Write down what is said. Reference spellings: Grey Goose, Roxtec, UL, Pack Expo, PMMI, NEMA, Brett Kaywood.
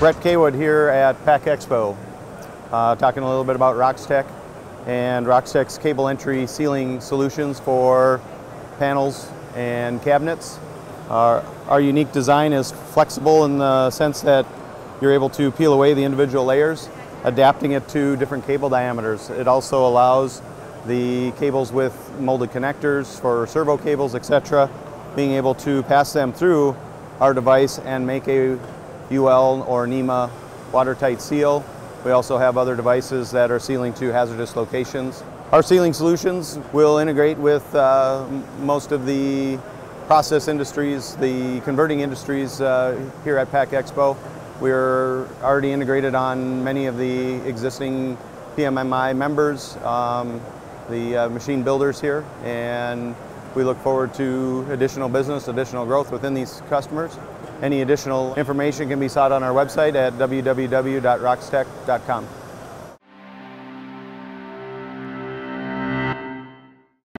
Brett Kaywood here at Pack Expo, talking a little bit about Roxtec and Roxtec's cable entry sealing solutions for panels and cabinets. Our unique design is flexible in the sense that you're able to peel away the individual layers, adapting it to different cable diameters. It also allows the cables with molded connectors for servo cables, etc., being able to pass them through our device and make a UL or NEMA watertight seal. We also have other devices that are sealing to hazardous locations. Our sealing solutions will integrate with most of the process industries, the converting industries here at Pack Expo. We're already integrated on many of the existing PMMI members, the machine builders here, and we look forward to additional business, additional growth within these customers. Any additional information can be sought on our website at www.roxtec.com.